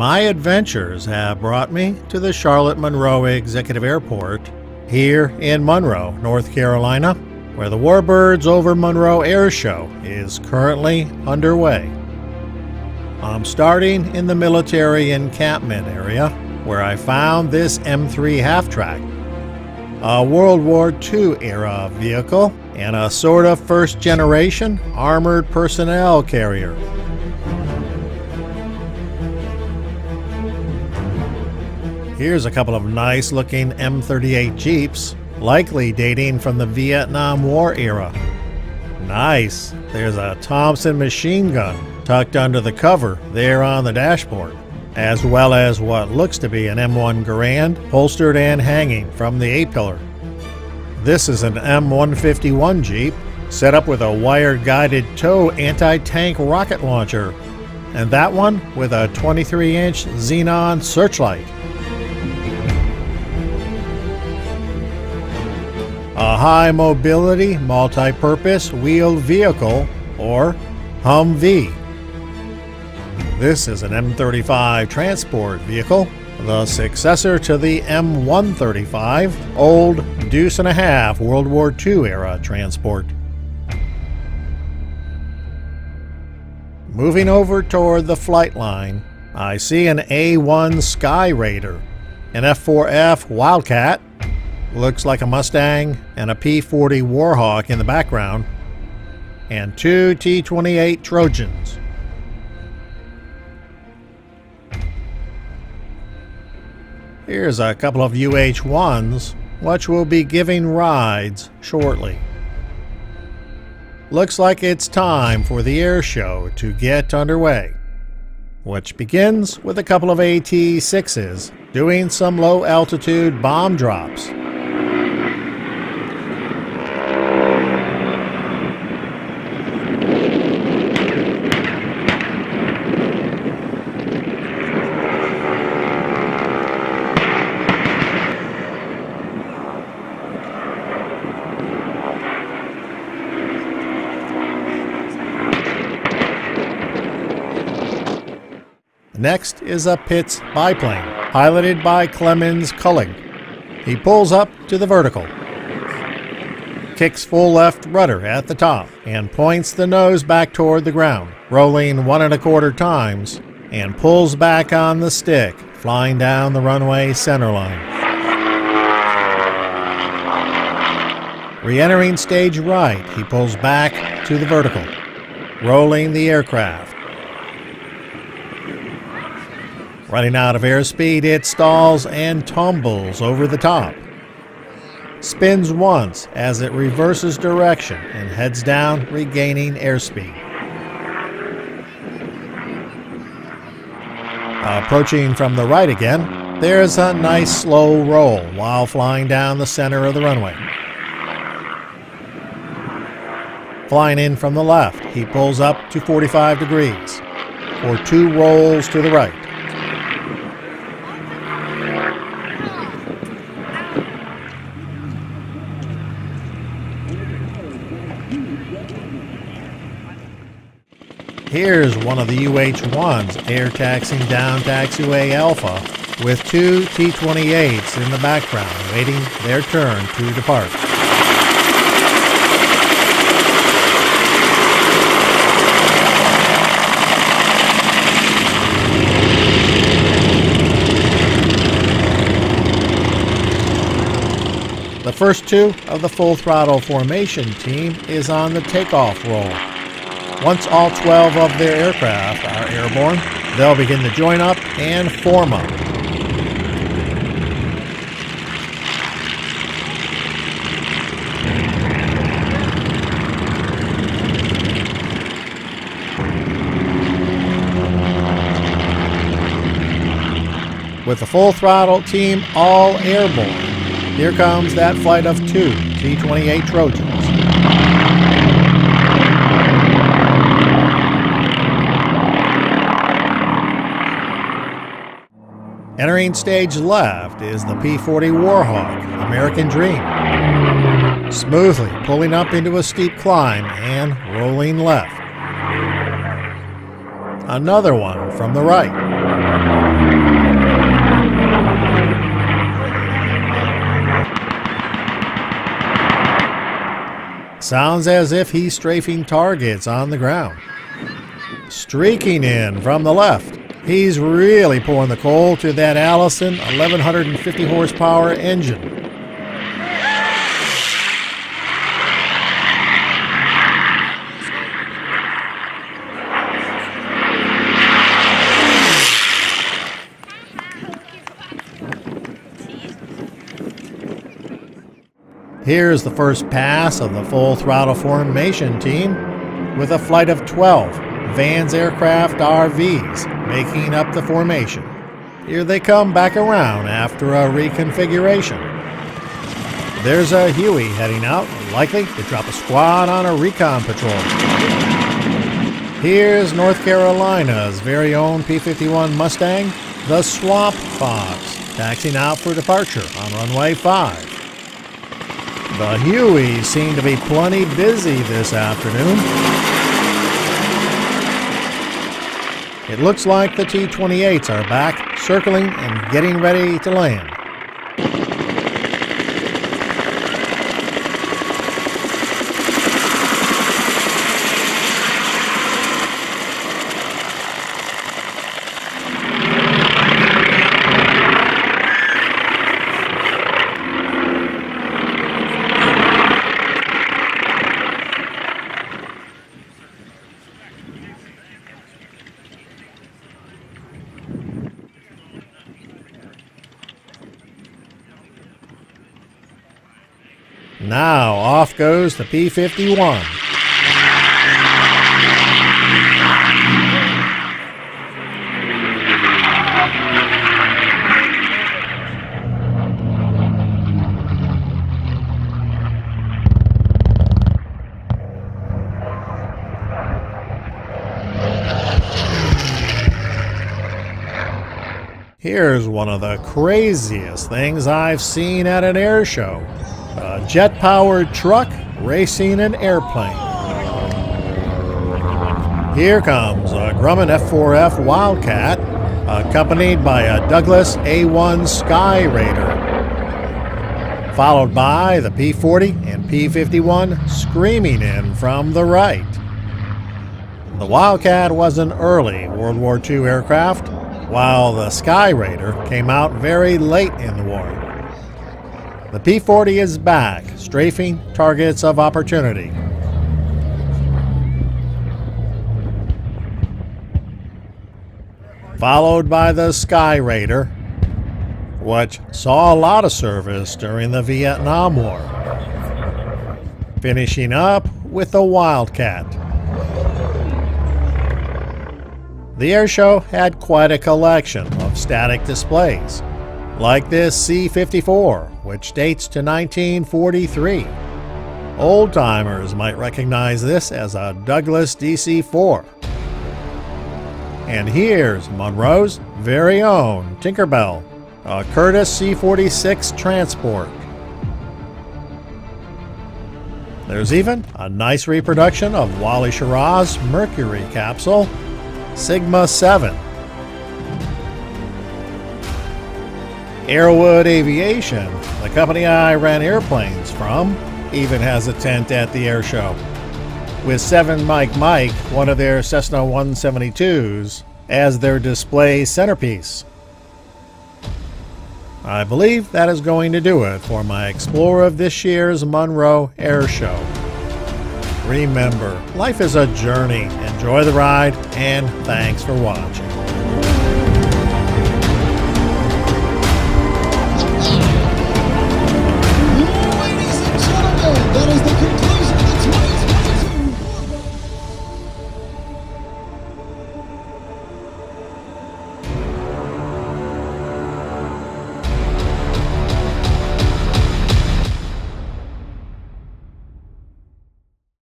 My adventures have brought me to the Charlotte Monroe Executive Airport here in Monroe, North Carolina, where the Warbirds Over Monroe Air Show is currently underway. I'm starting in the military encampment area, where I found this M3 half-track, a World War II-era vehicle and a sort of first-generation armored personnel carrier. Here's a couple of nice-looking M38 Jeeps, likely dating from the Vietnam War era. Nice! There's a Thompson machine gun tucked under the cover there on the dashboard, as well as what looks to be an M1 Garand holstered and hanging from the A-pillar. This is an M151 Jeep set up with a wire-guided tow anti-tank rocket launcher, and that one with a 23-inch xenon searchlight. A high-mobility, multi-purpose wheeled vehicle, or Humvee. This is an M35 transport vehicle, the successor to the M135, old deuce-and-a-half World War II-era transport. Moving over toward the flight line, I see an A-1 Skyraider, an F4F Wildcat, looks like a Mustang, and a P-40 Warhawk in the background, and two T-28 Trojans. Here's a couple of UH-1s, which will be giving rides shortly. Looks like it's time for the air show to get underway, which begins with a couple of AT-6s doing some low-altitude bomb drops. Next is a Pitts biplane, piloted by Clemens Kullig. He pulls up to the vertical, kicks full left rudder at the top, and points the nose back toward the ground, rolling 1 1/4 times, and pulls back on the stick, flying down the runway centerline. Re-entering stage right, he pulls back to the vertical, rolling the aircraft. Running out of airspeed, it stalls and tumbles over the top. Spins once as it reverses direction and heads down, regaining airspeed. Approaching from the right again, there's a nice slow roll while flying down the center of the runway. Flying in from the left, he pulls up to 45 degrees, or 2 rolls to the right. Here's one of the UH-1s air taxiing down taxiway Alpha with two T-28s in the background waiting their turn to depart. The first two of the Full Throttle Formation Team is on the takeoff roll. Once all 12 of their aircraft are airborne, they'll begin to join up and form up. With the Full Throttle team all airborne, here comes that flight of two T-28 Trojans. Entering stage left is the P-40 Warhawk, American Dream, smoothly pulling up into a steep climb and rolling left. Another one from the right. Sounds as if he's strafing targets on the ground. Streaking in from the left. He's really pouring the coal to that Allison 1150 horsepower engine. Here's the first pass of the Full Throttle Formation Team with a flight of 12 Vans Aircraft RVs making up the formation. Here they come back around after a reconfiguration. There's a Huey heading out, likely to drop a squad on a recon patrol. Here's North Carolina's very own P-51 Mustang, the Swamp Fox, taxiing out for departure on runway 5. The Hueys seem to be plenty busy this afternoon. It looks like the T-28s are back, circling and getting ready to land. Now off goes the P-51. Here's one of the craziest things I've seen at an air show. A jet-powered truck racing an airplane. Here comes a Grumman F4F Wildcat, accompanied by a Douglas A-1 Skyraider, followed by the P-40 and P-51 screaming in from the right. The Wildcat was an early World War II aircraft, while the Skyraider came out very late in the war. The P-40 is back, strafing targets of opportunity. Followed by the Skyraider, which saw a lot of service during the Vietnam War. Finishing up with the Wildcat. The air show had quite a collection of static displays, like this C-54, which dates to 1943. Old-timers might recognize this as a Douglas DC-4. And here's Monroe's very own Tinkerbell, a Curtiss C-46 transport. There's even a nice reproduction of Wally Schirra's Mercury capsule, Sigma-7. Aerowood Aviation, the company I ran airplanes from, even has a tent at the air show, with 7 Mike Mike, one of their Cessna 172s, as their display centerpiece. I believe that is going to do it for my Explorer of this year's Monroe Air Show. Remember, life is a journey. Enjoy the ride, and thanks for watching.